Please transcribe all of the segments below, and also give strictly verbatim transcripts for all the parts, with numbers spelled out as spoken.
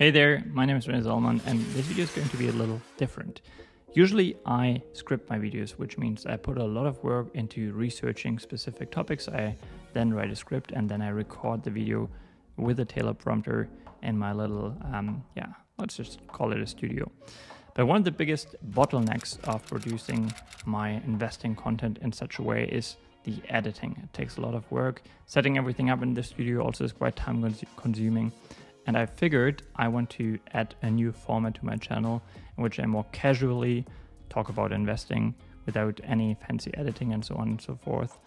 Hey there, my name is René Sellmann, and this video is going to be a little different. Usually I script my videos, which means I put a lot of work into researching specific topics. I then write a script and then I record the video with a teleprompter in my little, um, yeah, let's just call it a studio. But one of the biggest bottlenecks of producing my investing content in such a way is the editing. It takes a lot of work. Setting everything up in the studio also is quite time consuming. And I figured I want to add a new format to my channel in which I more casually talk about investing without any fancy editing and so on and so forth.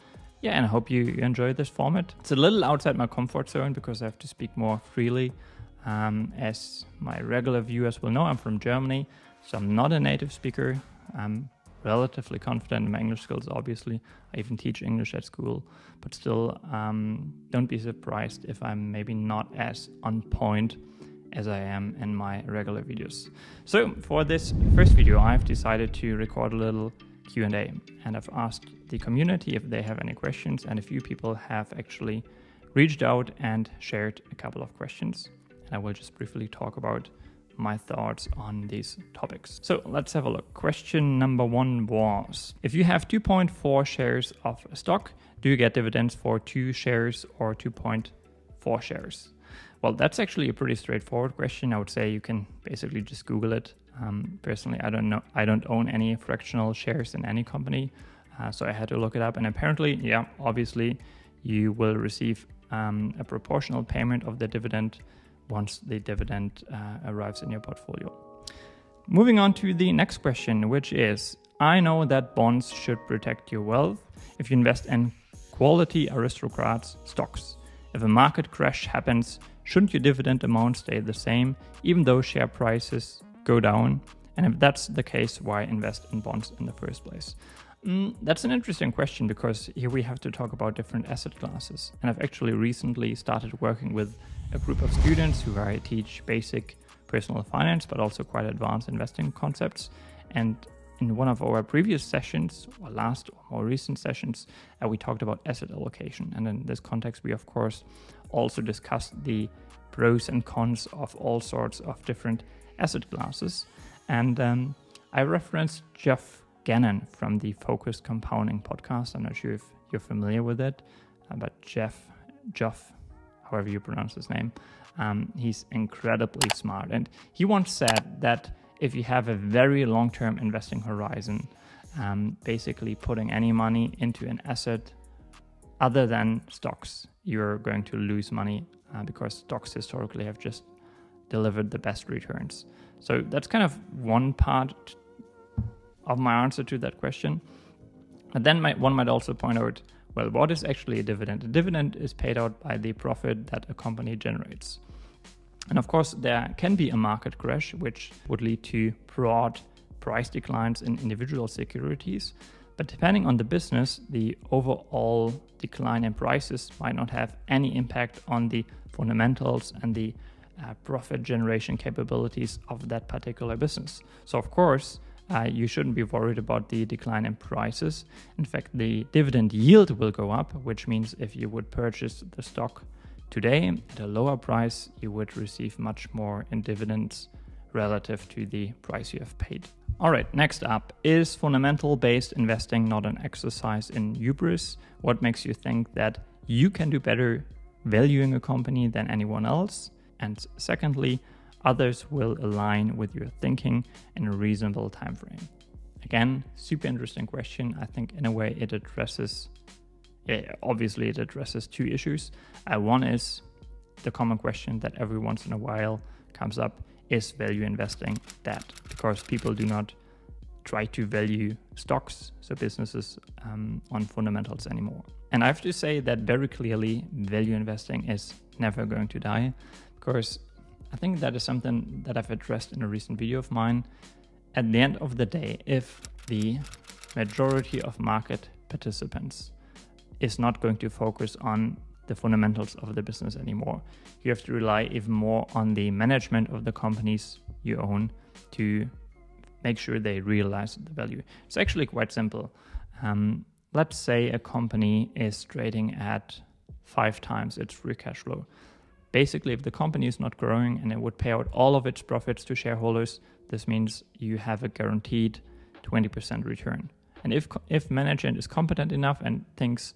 Yeah, and I hope you enjoy this format. It's a little outside my comfort zone because I have to speak more freely. Um, as my regular viewers will know, I'm from Germany, so I'm not a native speaker. I'm relatively confident in my English skills, obviously. I even teach English at school, but still um, don't be surprised if I'm maybe not as on point as I am in my regular videos. So for this first video, I've decided to record a little Q and A, and I've asked the community if they have any questions, and a few people have actually reached out and shared a couple of questions. And I will just briefly talk about my thoughts on these topics. So let's have a look. Question number one was, if you have two point four shares of a stock, do you get dividends for two shares or two point four shares? Well, that's actually a pretty straightforward question. I would say you can basically just Google it. Um, personally, I don't know. I don't own any fractional shares in any company. Uh, so I had to look it up, and apparently, yeah, obviously you will receive um, a proportional payment of the dividend once the dividend uh, arrives in your portfolio. Moving on to the next question, which is, I know that bonds should protect your wealth if you invest in quality aristocrats stocks. If a market crash happens, shouldn't your dividend amount stay the same, even though share prices go down? And if that's the case, why invest in bonds in the first place? Mm, that's an interesting question, because here we have to talk about different asset classes. And I've actually recently started working with a group of students who I teach basic personal finance, but also quite advanced investing concepts. And in one of our previous sessions, or last or more recent sessions, uh, we talked about asset allocation. And in this context, we of course also discussed the pros and cons of all sorts of different asset classes. And um, I referenced Jeff Gannon from the Focus Compounding podcast. I'm not sure if you're familiar with it, uh, but Jeff, Jeff, however you pronounce his name, um, he's incredibly smart. And he once said that if you have a very long-term investing horizon, um, basically putting any money into an asset other than stocks, you're going to lose money uh, because stocks historically have just delivered the best returns. So that's kind of one part of my answer to that question. And then my, one might also point out, well, what is actually a dividend? A dividend is paid out by the profit that a company generates. And of course, there can be a market crash, which would lead to broad price declines in individual securities. But depending on the business, the overall decline in prices might not have any impact on the fundamentals and the uh, profit generation capabilities of that particular business. So of course, Uh, you shouldn't be worried about the decline in prices. In fact, the dividend yield will go up, which means if you would purchase the stock today at a lower price, you would receive much more in dividends relative to the price you have paid. All right, next up, is fundamental-based investing not an exercise in hubris? What makes you think that you can do better valuing a company than anyone else? And secondly, others will align with your thinking in a reasonable time frame. Again, super interesting question. I think in a way it addresses, yeah, obviously it addresses two issues. Uh, one is the common question that every once in a while comes up, is value investing that? Because people do not try to value stocks, so businesses um, on fundamentals anymore. And I have to say that very clearly, value investing is never going to die, because I think that is something that I've addressed in a recent video of mine. At the end of the day, if the majority of market participants is not going to focus on the fundamentals of the business anymore, you have to rely even more on the management of the companies you own to make sure they realize the value. It's actually quite simple. Um, let's say a company is trading at five times its free cash flow. basically, if the company is not growing and it would pay out all of its profits to shareholders, this means you have a guaranteed twenty percent return. And if, if management is competent enough and thinks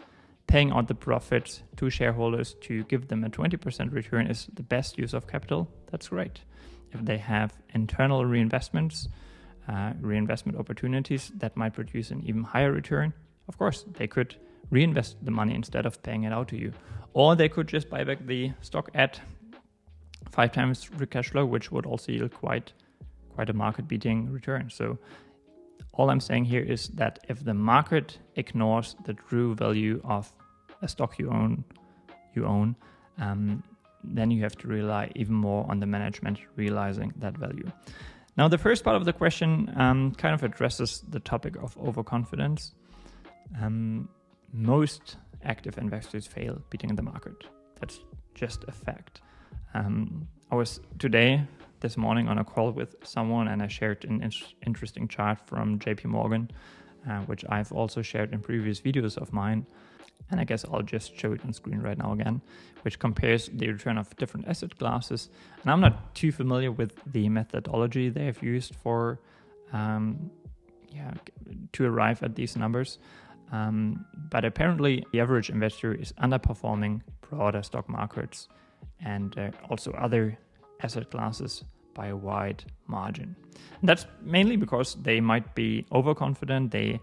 paying out the profits to shareholders to give them a twenty percent return is the best use of capital, that's great. If they have internal reinvestments, uh, reinvestment opportunities that might produce an even higher return, of course, they could reinvest the money instead of paying it out to you. Or they could just buy back the stock at five times free cash flow, which would also yield quite, quite a market-beating return. So all I'm saying here is that if the market ignores the true value of a stock you own, you own, um, then you have to rely even more on the management realizing that value. Now, the first part of the question um, kind of addresses the topic of overconfidence. Um, most active investors fail beating the market. That's just a fact. Um, I was today, this morning, on a call with someone, and I shared an in interesting chart from J P Morgan, uh, which I've also shared in previous videos of mine. And I guess I'll just show it on screen right now again, which compares the return of different asset classes. And I'm not too familiar with the methodology they have used for um, yeah, to arrive at these numbers. Um, but apparently the average investor is underperforming broader stock markets and uh, also other asset classes by a wide margin. And that's mainly because they might be overconfident, they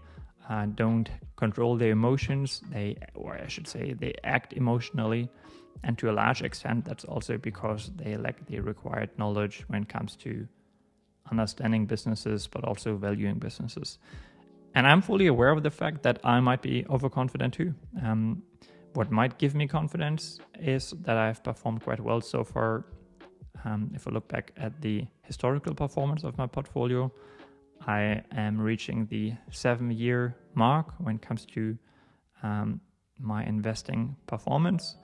uh, don't control their emotions, they, or I should say, they act emotionally. And to a large extent, that's also because they lack the required knowledge when it comes to understanding businesses, but also valuing businesses. And I'm fully aware of the fact that I might be overconfident too. Um, what might give me confidence is that I've performed quite well so far. Um, if I look back at the historical performance of my portfolio, I am reaching the seven-year mark when it comes to um, my investing performance.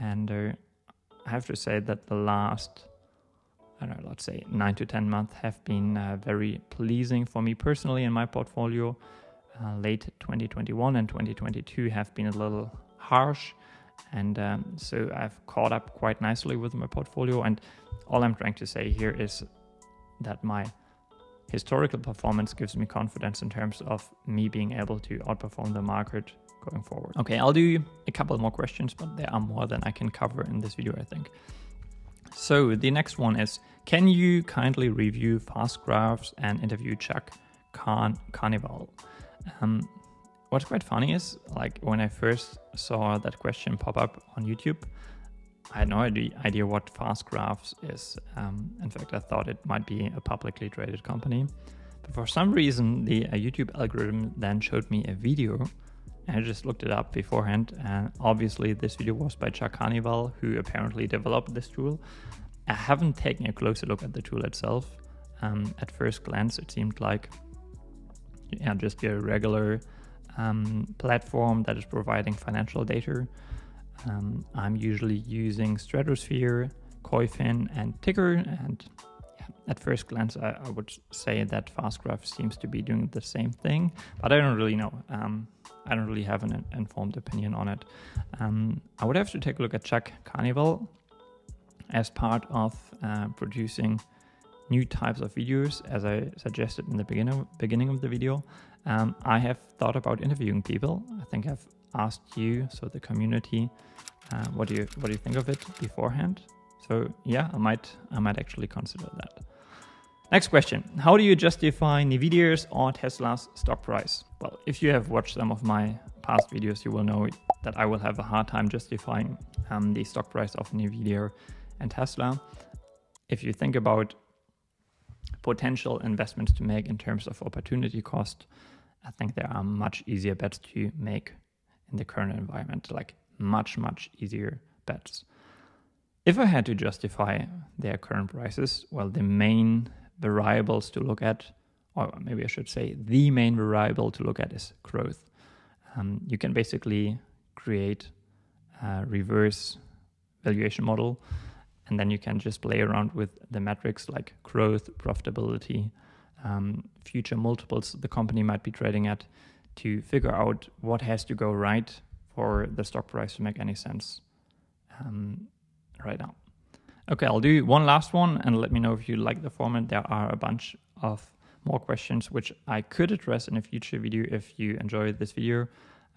And uh, I have to say that the last, I don't know, let's say nine to ten months have been uh, very pleasing for me personally in my portfolio. Uh, late twenty twenty-one and twenty twenty-two have been a little harsh. And um, so I've caught up quite nicely with my portfolio. And all I'm trying to say here is that my historical performance gives me confidence in terms of me being able to outperform the market going forward. Okay, I'll do a couple more questions, but there are more than I can cover in this video, I think. So the next one is, can you kindly review FastGraphs and interview Chuck Carn Carnevale? Um, what's quite funny is, like, when I first saw that question pop up on YouTube, I had no idea what FastGraphs is. Um, in fact, I thought it might be a publicly traded company. But for some reason, the uh, YouTube algorithm then showed me a video, and I just looked it up beforehand. And obviously this video was by Chuck Hannibal, who apparently developed this tool. I haven't taken a closer look at the tool itself. Um, at first glance, it seemed like yeah, just a regular um, platform that is providing financial data. Um, I'm usually using Stratosphere, KoiFin, and Ticker. And yeah, at first glance, I, I would say that FastGraphs seems to be doing the same thing, but I don't really know. Um, I don't really have an informed opinion on it. Um, I would have to take a look at Chuck Carnevale as part of uh, producing new types of videos, as I suggested in the beginning, beginning of the video. Um, I have thought about interviewing people. I think I've asked you, so the community, uh, what do you what do you think of it beforehand? So yeah, I might I might actually consider that. Next question. How do you justify NVIDIA's or Tesla's stock price? Well, if you have watched some of my past videos, you will know that I will have a hard time justifying um, the stock price of NVIDIA and Tesla. If you think about potential investments to make in terms of opportunity cost, I think there are much easier bets to make in the current environment, like much, much easier bets. If I had to justify their current prices, well, the main variables to look at, or maybe I should say the main variable to look at, is growth. Um, you can basically create a reverse valuation model, and then you can just play around with the metrics like growth, profitability, um, future multiples the company might be trading at, to figure out what has to go right for the stock price to make any sense um, right now. Okay, I'll do one last one and let me know if you like the format. There are a bunch of more questions which I could address in a future video if you enjoyed this video.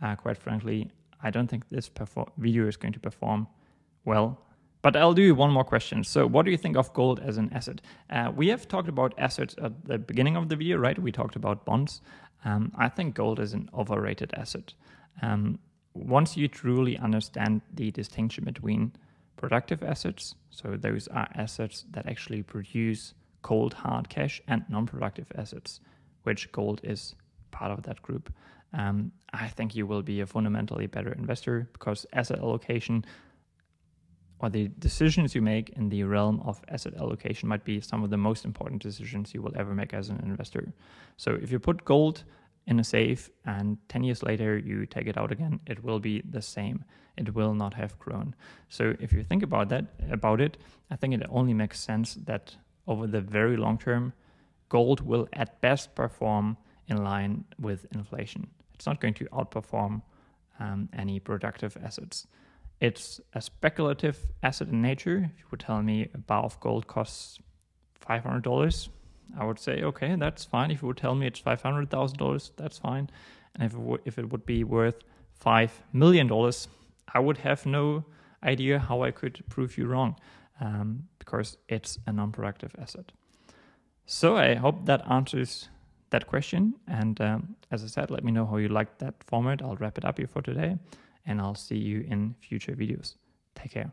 Uh, quite frankly, I don't think this video is going to perform well. But I'll do one more question. So what do you think of gold as an asset? Uh, we have talked about assets at the beginning of the video, right? We talked about bonds. Um, I think gold is an overrated asset. Um, once you truly understand the distinction between productive assets, so those are assets that actually produce cold hard cash, and non-productive assets, which gold is part of that group, um, I think you will be a fundamentally better investor, because asset allocation, or the decisions you make in the realm of asset allocation, might be some of the most important decisions you will ever make as an investor. So if you put gold in a safe and ten years later you take it out again, it will be the same. It will not have grown. So if you think about that, about it, I think it only makes sense that over the very long term, gold will at best perform in line with inflation. It's not going to outperform um, any productive assets. It's a speculative asset in nature. If you would tell me a bar of gold costs five hundred dollars, I would say, okay, that's fine. If you would tell me it's five hundred thousand dollars, that's fine. And if it, w if it would be worth five million dollars, I would have no idea how I could prove you wrong, um, because it's a non-productive asset. So I hope that answers that question. And um, as I said, let me know how you liked that format. I'll wrap it up here for today, and I'll see you in future videos. Take care.